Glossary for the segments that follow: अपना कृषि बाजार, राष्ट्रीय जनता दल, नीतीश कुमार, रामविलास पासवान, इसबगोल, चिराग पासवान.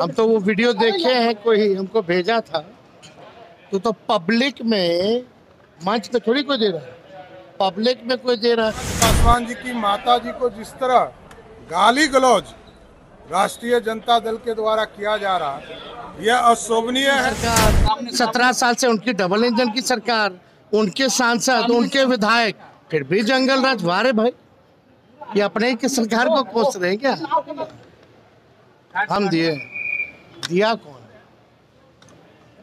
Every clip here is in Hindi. हम तो वो वीडियो देखे हैं, कोई हमको भेजा था तो पब्लिक में मंच तो थोड़ी कोई दे रहा है, पब्लिक में कोई दे रहा है। पासवान जी की माता जी को जिस तरह गाली गलौज राष्ट्रीय जनता दल के द्वारा किया जा रहा, यह अशोभनीय है। 17 साल से उनकी डबल इंजन की सरकार, उनके सांसद, उनके विधायक, फिर भी जंगल राज। वारे भाई, ये अपने की सरकार को कोस रहे क्या? हम दिए, दिया कौन?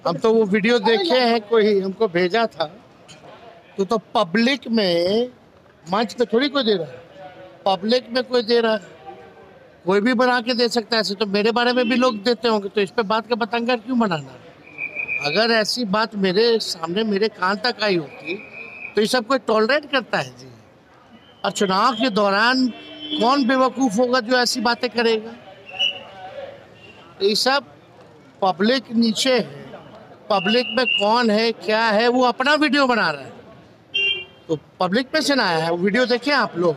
हम तो वो वीडियो देखे हैं, कोई हमको भेजा था तो पब्लिक में मंच तो थोड़ी कोई दे रहा है, पब्लिक में कोई दे रहा है, कोई भी बना के दे सकता है। ऐसे तो मेरे बारे में भी लोग देते होंगे, तो इस पे बात का बतंगड़ क्यों बनाना? अगर ऐसी बात मेरे सामने मेरे कान तक आई होती तो ये सब कोई टॉलरेट करता है जी। और चुनाव के दौरान कौन बेवकूफ़ होगा जो ऐसी बातें करेगा? ये सब पब्लिक नीचे है, पब्लिक में कौन है क्या है वो अपना वीडियो बना रहा है, तो पब्लिक में से ना आया है। वीडियो देखिए आप लोग,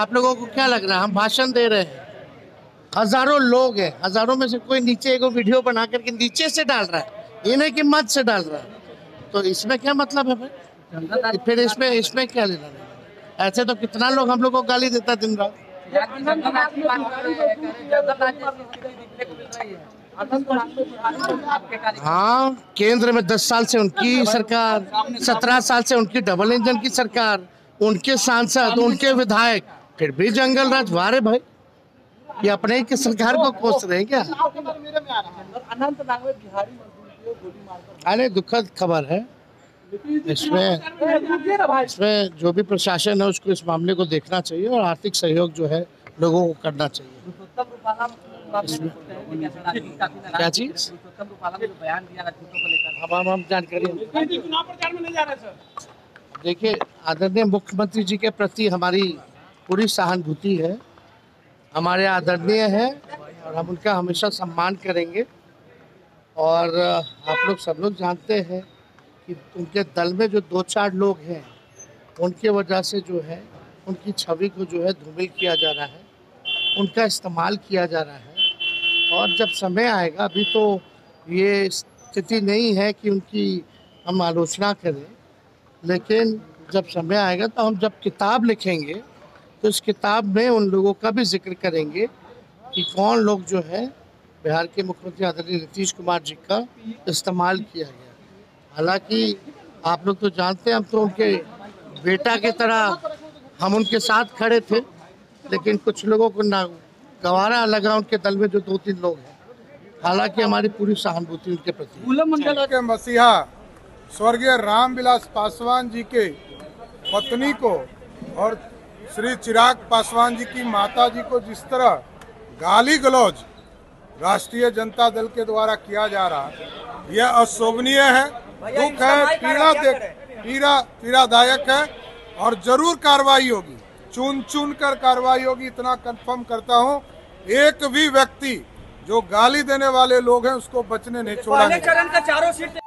आप लोगों को क्या लग रहा है हम भाषण दे रहे हैं? हजारों लोग हैं, हजारों में से कोई नीचे एक वीडियो बना करके नीचे से डाल रहा है, ये नहीं कि मत से डाल रहा है, तो इसमें क्या मतलब है भाई? फिर इसमें क्या लेना है? ऐसे तो कितना लोग हम लोग को गाली देता दिन रात। हाँ, केंद्र में 10 साल से उनकी सरकार, 17 साल से उनकी डबल इंजन की सरकार, उनके सांसद, उनके विधायक, फिर भी जंगल राज। वारे भाई, ये अपने की सरकार को कोस रहे क्या? अरे दुखद खबर है। इसमें जो भी प्रशासन है उसको इस मामले को देखना चाहिए और आर्थिक सहयोग जो है लोगों को करना चाहिए। क्या चीज? हम जानकारी देखिए, आदरणीय मुख्यमंत्री जी के प्रति हमारी पूरी सहानुभूति है, हमारे आदरणीय हैं और हम उनका हमेशा सम्मान करेंगे। और आप लोग सब लोग जानते हैं कि उनके दल में जो 2-4 लोग हैं उनके वजह से जो है उनकी छवि को जो है धूमिल किया जा रहा है, उनका इस्तेमाल किया जा रहा है। और जब समय आएगा, अभी तो ये स्थिति नहीं है कि उनकी हम आलोचना करें, लेकिन जब समय आएगा तो हम जब किताब लिखेंगे तो इस किताब में उन लोगों का भी जिक्र करेंगे कि कौन लोग जो है बिहार के मुख्यमंत्री आदरणीय नीतीश कुमार जी का इस्तेमाल किया गया। हालांकि आप लोग तो जानते हैं, हम तो उनके बेटा की तरह हम उनके साथ खड़े थे, लेकिन कुछ लोगों को ना गवारा लगा उनके दल में जो 2-3 लोग हैं। हालांकि हमारी पूरी सहानुभूति उनके प्रति के मसीहा स्वर्गीय रामविलास पासवान जी के पत्नी को और श्री चिराग पासवान जी की माता जी को जिस तरह गाली गलौज राष्ट्रीय जनता दल के द्वारा किया जा रहा, यह अशोभनीय है, दुख है, पीड़ादायक है और जरूर कार्रवाई होगी, चुन कर कार्रवाई होगी। इतना कंफर्म करता हूं, एक भी व्यक्ति जो गाली देने वाले लोग हैं उसको बचने नहीं छोड़ा।